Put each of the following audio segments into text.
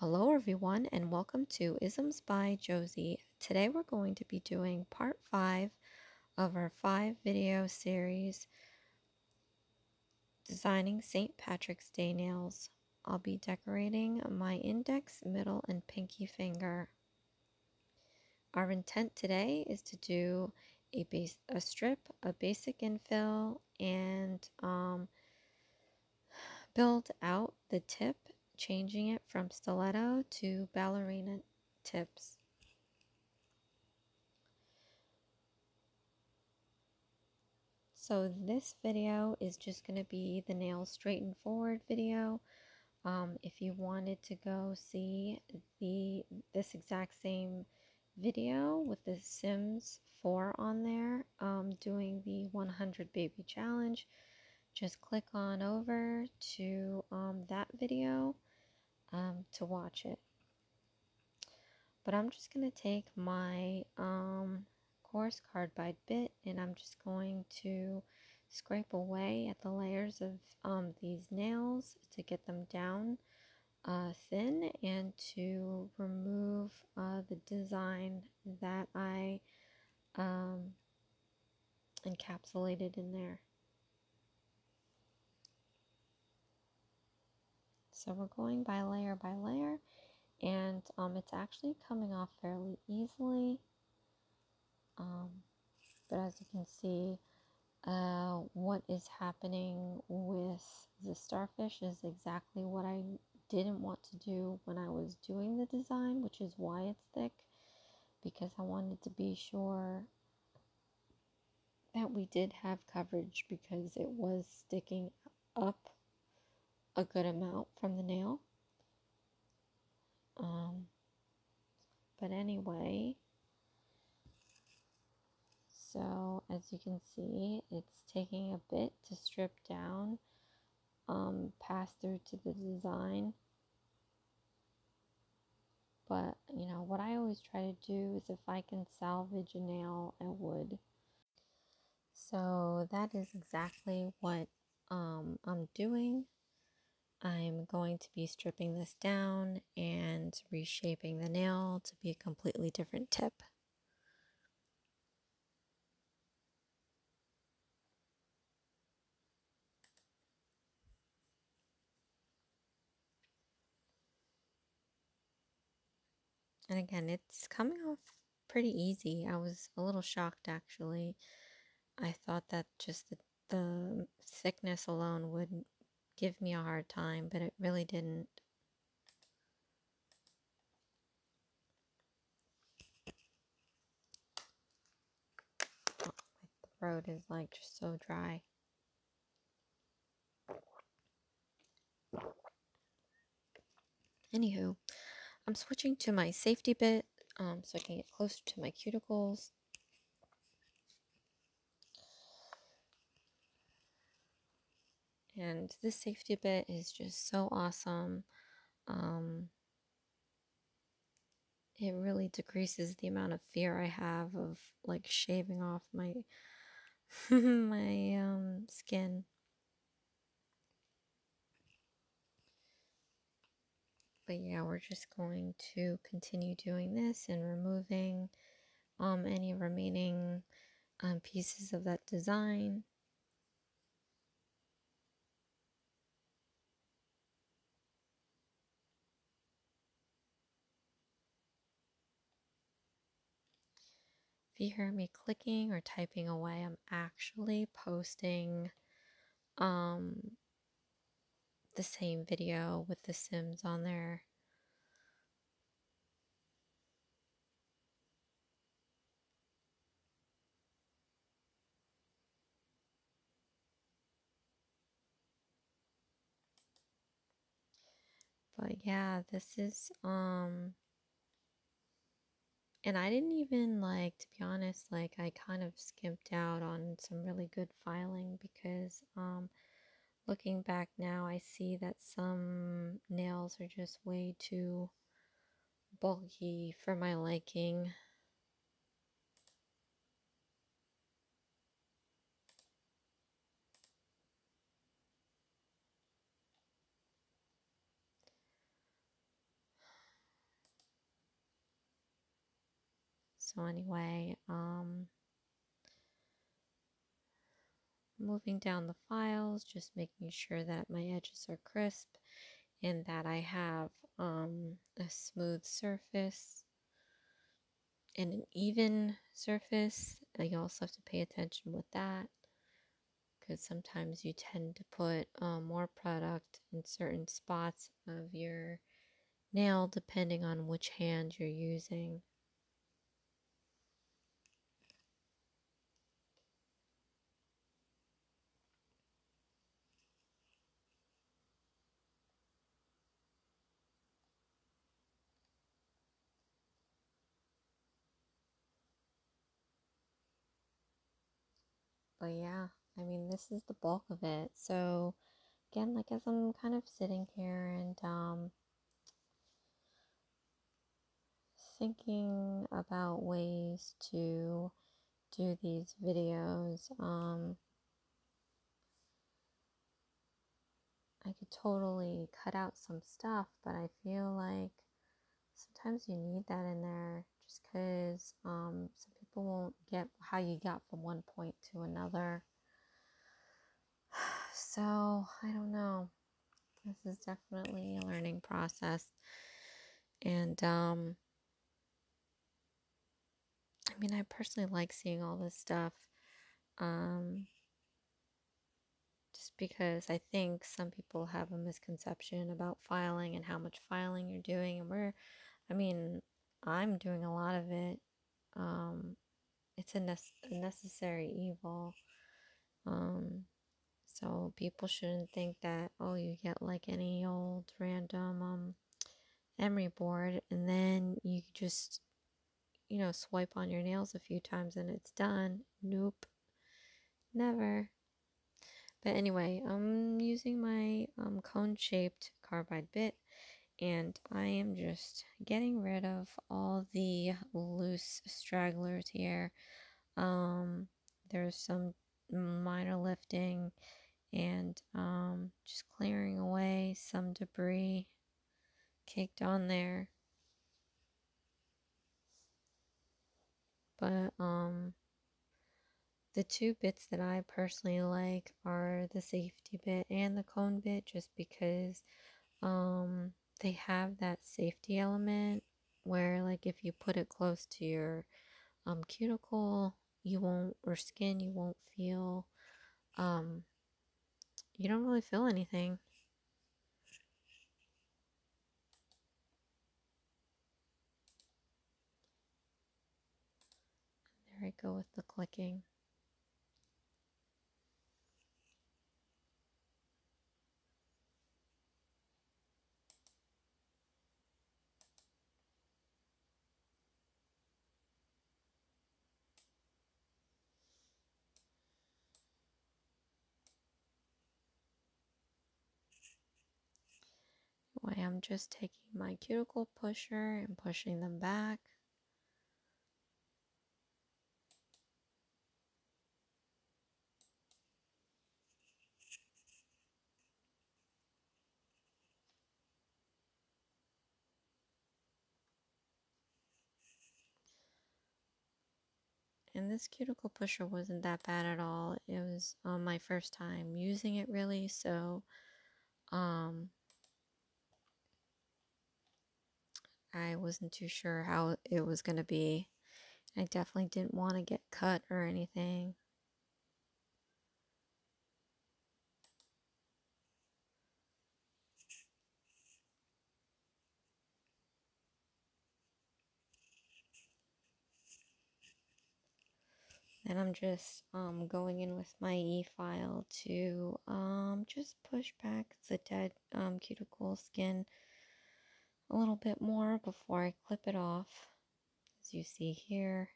Hello everyone and welcome to Isms by Josie. Today we're going to be doing part 5 of our 5 video series designing St. Patrick's Day nails. I'll be decorating my index, middle, and pinky finger. Our intent today is to do a strip, a basic infill, and build out the tip, changing it from stiletto to ballerina tips. So this video is just going to be the nail straight and forward video. If you wanted to go see this exact same video with the Sims 4 on there, doing the 100 baby challenge, just click on over to that video to watch it. But I'm just going to take my coarse cardboard bit and I'm just going to scrape away at the layers of these nails to get them down thin and to remove the design that I encapsulated in there. So we're going by layer, and it's actually coming off fairly easily, but as you can see, what is happening with the starfish is exactly what I didn't want to do when I was doing the design, which is why it's thick, because I wanted to be sure that we did have coverage because it was sticking up a good amount from the nail. But anyway, so as you can see, it's taking a bit to strip down, pass through to the design. But you know what I always try to do is if I can salvage a nail, I would. So that is exactly what I'm doing. I'm going to be stripping this down and reshaping the nail to be a completely different tip. And again, it's coming off pretty easy. I was a little shocked actually. I thought that just the thickness alone wouldn't give me a hard time, but it really didn't. Oh, my throat is like just so dry. Anywho, I'm switching to my safety bit so I can get closer to my cuticles. And this safety bit is just so awesome. It really decreases the amount of fear I have of like shaving off my my skin. But yeah, we're just going to continue doing this and removing any remaining pieces of that design. If you hear me clicking or typing away, I'm actually posting the same video with the Sims on there. But yeah, this is and I didn't even, like, to be honest, like, I kind of skimped out on some really good filing because looking back now, I see that some nails are just way too bulky for my liking. So anyway, moving down the files, just making sure that my edges are crisp and that I have a smooth surface and an even surface. You also have to pay attention with that, because sometimes you tend to put more product in certain spots of your nail depending on which hand you're using. But yeah, I mean, this is the bulk of it. So again, like, as I'm kind of sitting here and thinking about ways to do these videos, I could totally cut out some stuff, but I feel like sometimes you need that in there, just because some people won't get how you got from one point to another. So I don't know, this is definitely a learning process. And I mean, I personally like seeing all this stuff, just because I think some people have a misconception about filing and how much filing you're doing, and I mean, I'm doing a lot of it. It's a necessary evil. So people shouldn't think that, oh, you get like any old random emery board and then you just, you know, swipe on your nails a few times and it's done. Nope, never. But anyway, I'm using my cone-shaped carbide bit, and I am just getting rid of all the loose stragglers here. There's some minor lifting and just clearing away some debris caked on there. But the two bits that I personally like are the safety bit and the cone bit, just because they have that safety element where, like, if you put it close to your cuticle, you won't, or skin, you won't feel, you don't really feel anything. I go with the clicking. Anyway, I'm just taking my cuticle pusher and pushing them back. And this cuticle pusher wasn't that bad at all. It was my first time using it, really, so I wasn't too sure how it was going to be. I definitely didn't want to get cut or anything. And I'm just going in with my E file to just push back the dead cuticle skin a little bit more before I clip it off, as you see here.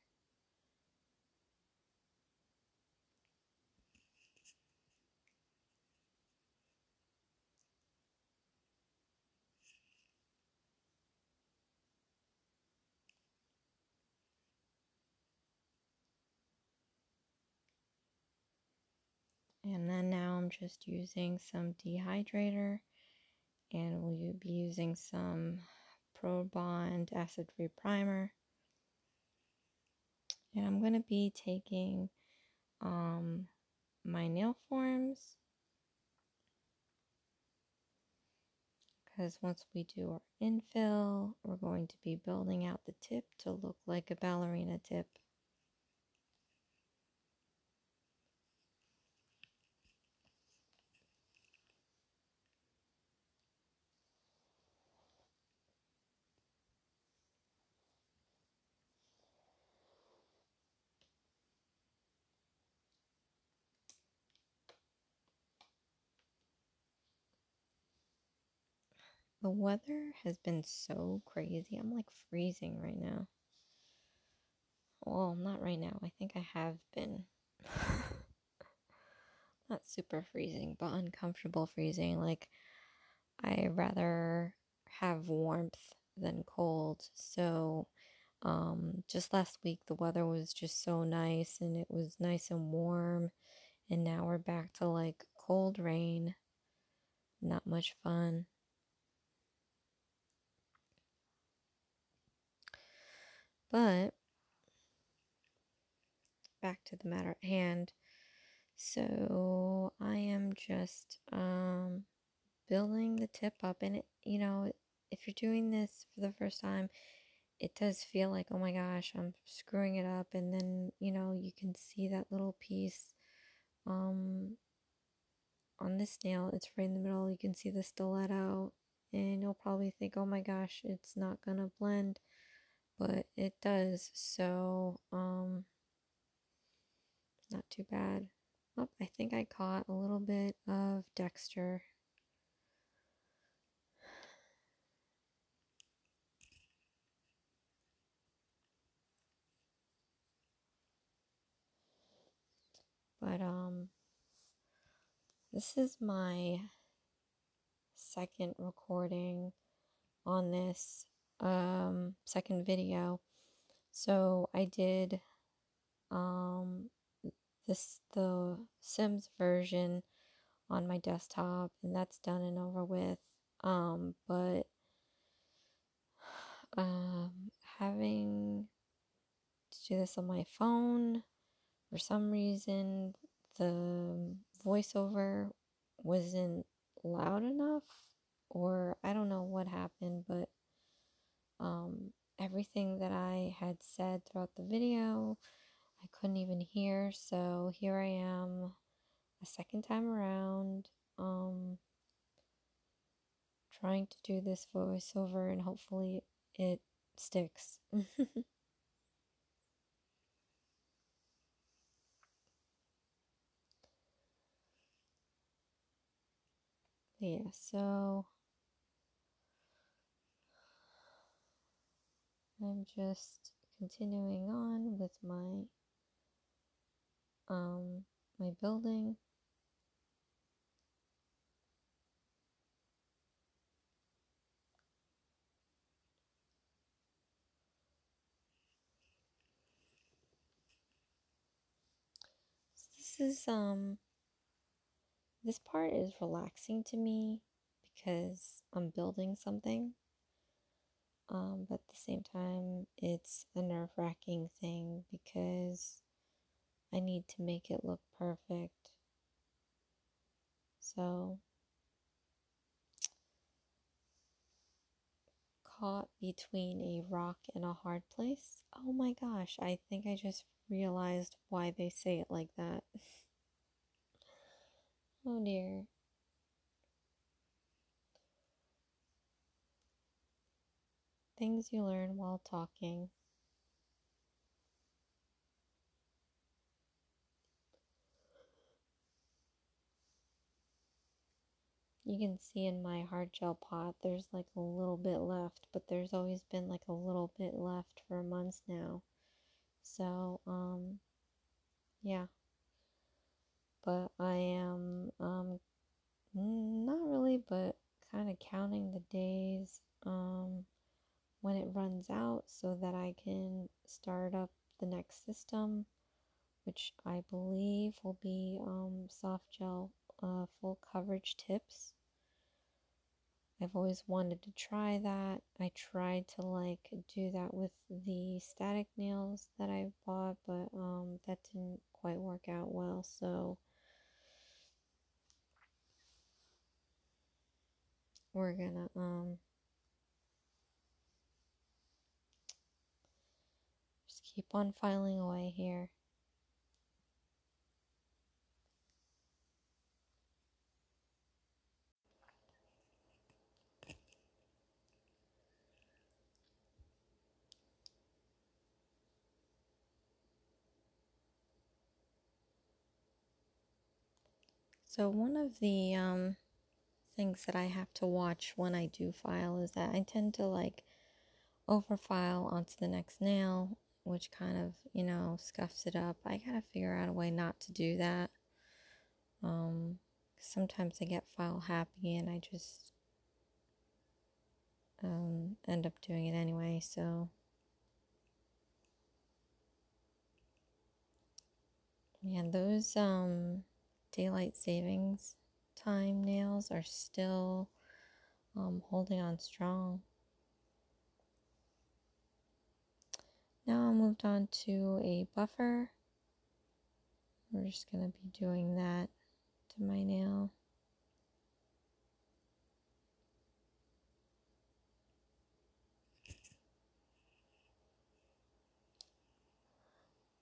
And then now I'm just using some dehydrator, and we'll be using some Pro Bond Acid-Free Primer. And I'm going to be taking my nail forms, because once we do our infill, we're going to be building out the tip to look like a ballerina tip. The weather has been so crazy. I'm like freezing right now. Well, not right now. I think I have been. Not super freezing, but uncomfortable freezing. Like, I rather have warmth than cold. So, just last week the weather was just so nice, and it was nice and warm. And now we're back to like cold rain. Not much fun. But back to the matter at hand. So I am just building the tip up, and it, you know, if you're doing this for the first time, it does feel like, oh my gosh, I'm screwing it up. And then, you know, you can see that little piece on this nail. It's right in the middle. You can see the stiletto, and you'll probably think, oh my gosh, it's not gonna blend. But it does, so, not too bad. Oh, I think I caught a little bit of Dexter. But, this is my second recording on this. Second video. So I did the Sims version on my desktop, and that's done and over with. But having to do this on my phone, for some reason the voiceover wasn't loud enough, or I don't know what happened, but everything that I had said throughout the video, I couldn't even hear. So here I am a second time around, trying to do this voiceover, and hopefully it sticks. Yeah, so I'm just continuing on with my my building. So this is this part is relaxing to me because I'm building something. But at the same time, it's a nerve-wracking thing because I need to make it look perfect. So, caught between a rock and a hard place. Oh my gosh, I think I just realized why they say it like that. Oh dear. Things you learn while talking. You can see in my hard gel pot there's like a little bit left, but there's always been like a little bit left for months now. So, yeah. But I am, not really, but kind of counting the days, when it runs out, so that I can start up the next system, which I believe will be soft gel full coverage tips. I've always wanted to try that. I tried to like do that with the static nails that I bought, but that didn't quite work out well, so we're gonna just keep on filing away here. So one of the things that I have to watch when I do file is that I tend to like overfile onto the next nail, which kind of, you know, scuffs it up. I gotta figure out a way not to do that. Sometimes I get file happy and I just end up doing it anyway, so yeah, those daylight savings time nails are still holding on strong. Now I moved on to a buffer. We're just going to be doing that to my nail.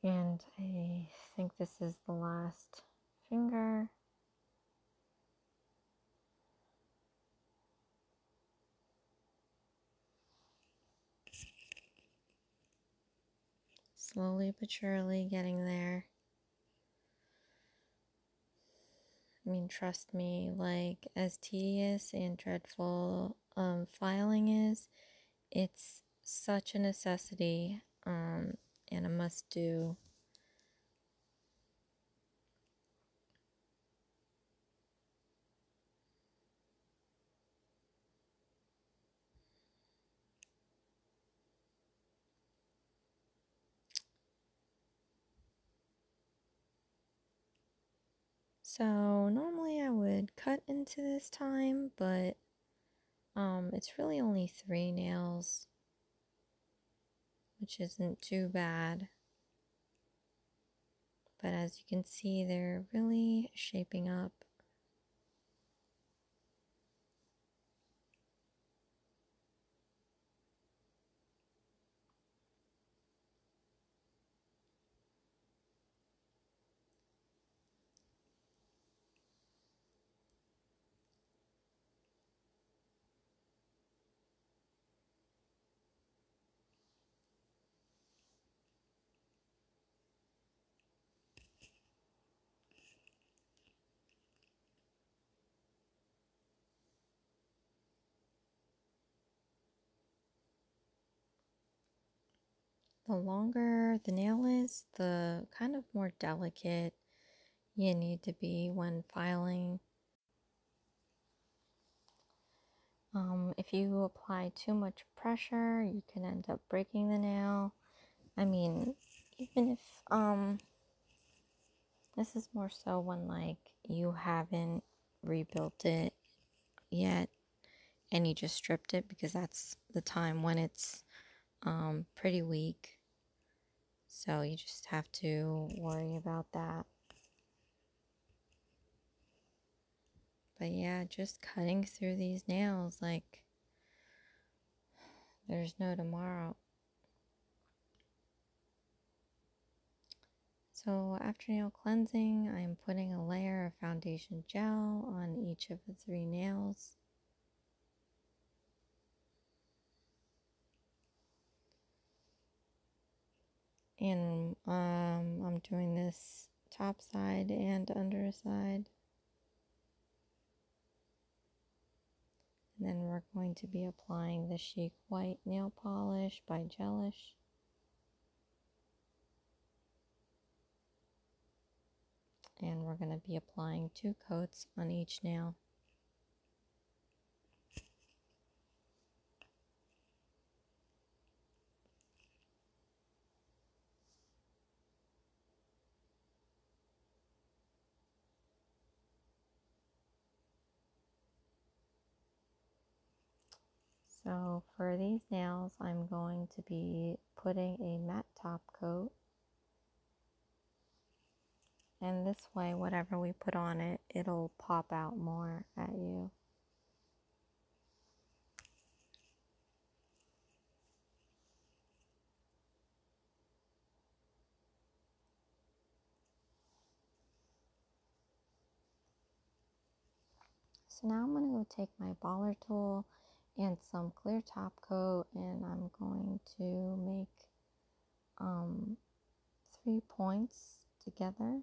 And I think this is the last finger. Slowly but surely getting there. I mean, trust me, like, as tedious and dreadful filing is, it's such a necessity and a must do. So normally I would cut into this time, but it's really only 3 nails, which isn't too bad. But as you can see, they're really shaping up. The longer the nail is, the kind of more delicate you need to be when filing. If you apply too much pressure, you can end up breaking the nail. I mean, even if this is more so when like you haven't rebuilt it yet and you just stripped it, because that's the time when it's pretty weak, so you just have to worry about that. But yeah, just cutting through these nails like there's no tomorrow. So after nail cleansing, I'm putting a layer of foundation gel on each of the 3 nails. And I'm doing this top side and underside. And then we're going to be applying the Chic White Nail Polish by Gelish. And we're going to be applying 2 coats on each nail. So for these nails, I'm going to be putting a matte top coat. And this way, whatever we put on it, it'll pop out more at you. So now I'm going to go take my baller tool and some clear top coat, and I'm going to make 3 points together.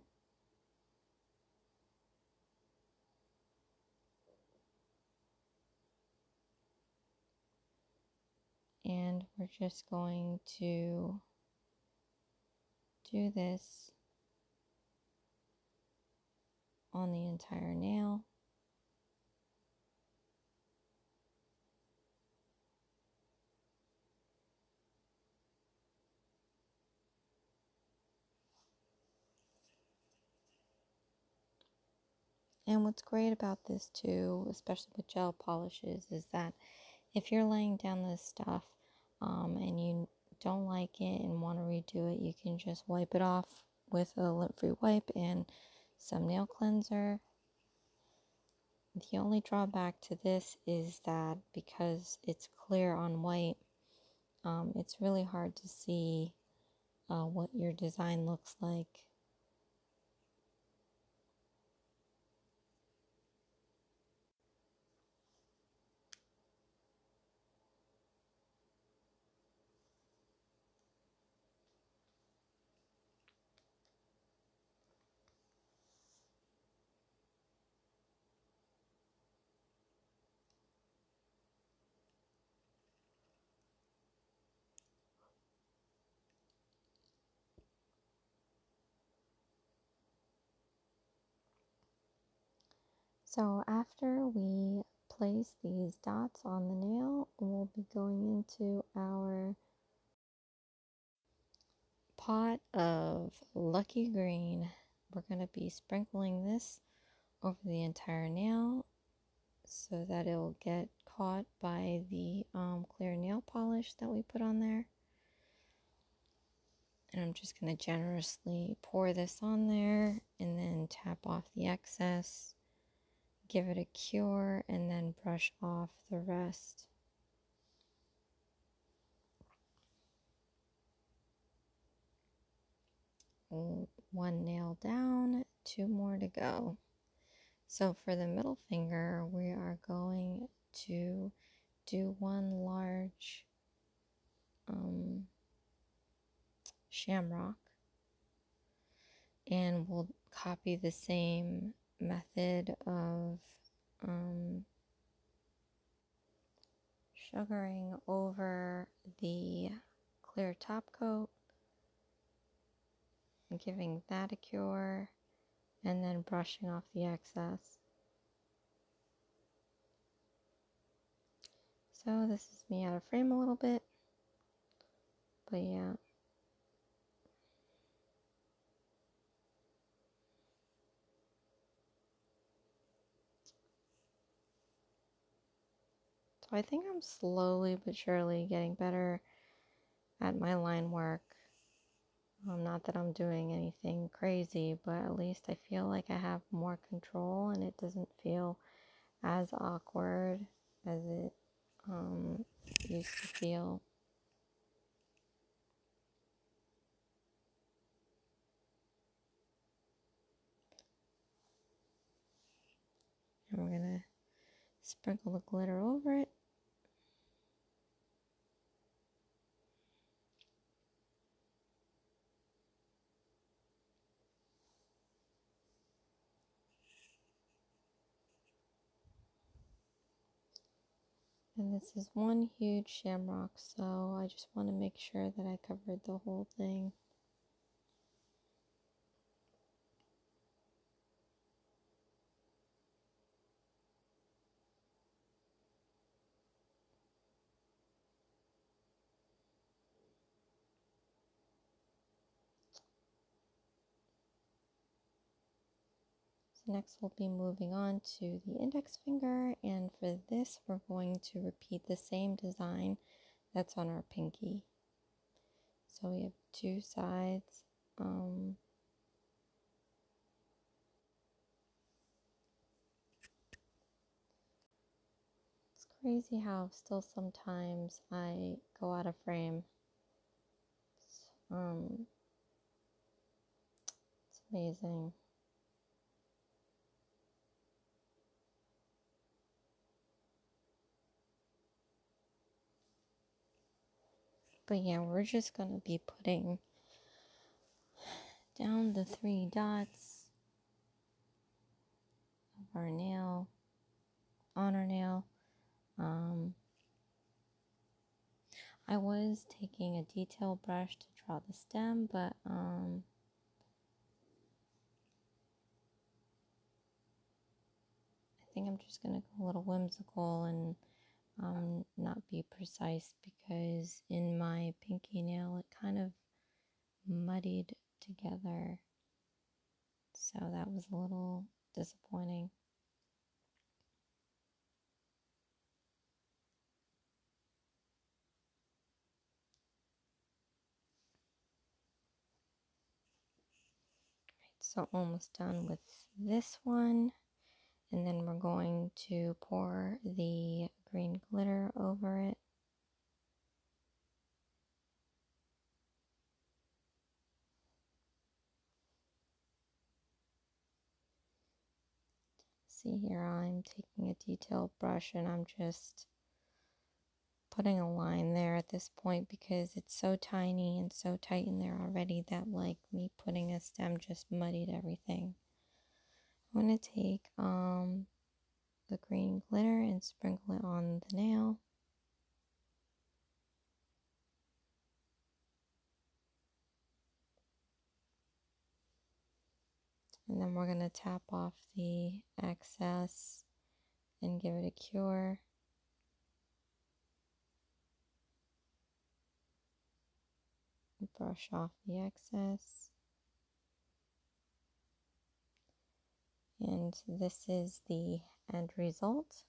And we're just going to do this on the entire nail. And what's great about this too, especially with gel polishes, is that if you're laying down this stuff, and you don't like it and want to redo it, you can just wipe it off with a lint-free wipe and some nail cleanser. The only drawback to this is that because it's clear on white, it's really hard to see what your design looks like. So after we place these dots on the nail, we'll be going into our pot of Lucky Green. We're going to be sprinkling this over the entire nail so that it'll get caught by the clear nail polish that we put on there. And I'm just going to generously pour this on there and then tap off the excess. Give it a cure and then brush off the rest. One nail down, 2 more to go. So for the middle finger, we are going to do one large shamrock, and we'll copy the same method of sugaring over the clear top coat, giving that a cure, and then brushing off the excess. So this is me out of frame a little bit, but yeah. So I think I'm slowly but surely getting better at my line work. Not that I'm doing anything crazy, but at least I feel like I have more control and it doesn't feel as awkward as it used to feel. And we're gonna sprinkle the glitter over it. And this is one huge shamrock, so I just want to make sure that I covered the whole thing. Next, we'll be moving on to the index finger, and for this, we're going to repeat the same design that's on our pinky. So we have two sides. It's crazy how still sometimes I go out of frame. It's amazing. But yeah, we're just going to be putting down the three dots of our nail, on our nail. I was taking a detail brush to draw the stem, but I think I'm just going to go a little whimsical and not be precise, because in my pinky nail it kind of muddied together, so that was a little disappointing. Right, so almost done with this one, and then we're going to pour the green glitter over it. See here, I'm taking a detail brush and I'm just putting a line there at this point, because it's so tiny and so tight in there already that like me putting a stem just muddied everything. I'm going to take the green glitter and sprinkle it on the nail. And then we're going to tap off the excess and give it a cure. Brush off the excess. And this is the end result.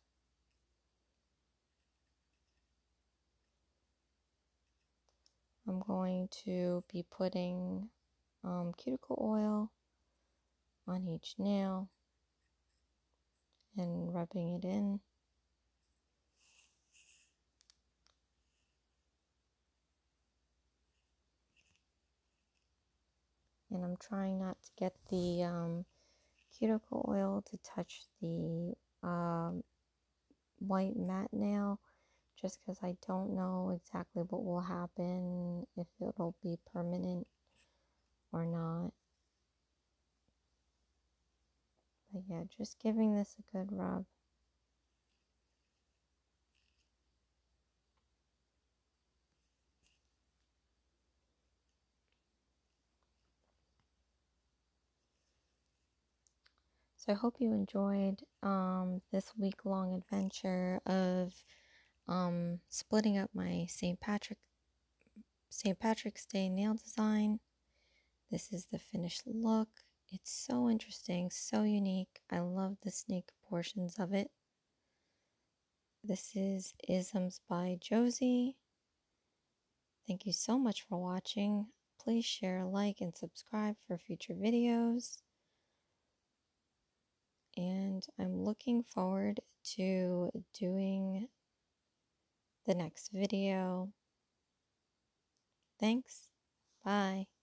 I'm going to be putting cuticle oil on each nail and rubbing it in. And I'm trying not to get the cuticle oil to touch the white matte nail, just because I don't know exactly what will happen, if it'll be permanent or not. But yeah, just giving this a good rub. So I hope you enjoyed this week-long adventure of splitting up my St. Patrick's Day nail design. This is the finished look. It's so interesting, so unique. I love the sneak portions of it. This is Isms by Josie. Thank you so much for watching. Please share, like, and subscribe for future videos. And I'm looking forward to doing the next video. Thanks. Bye.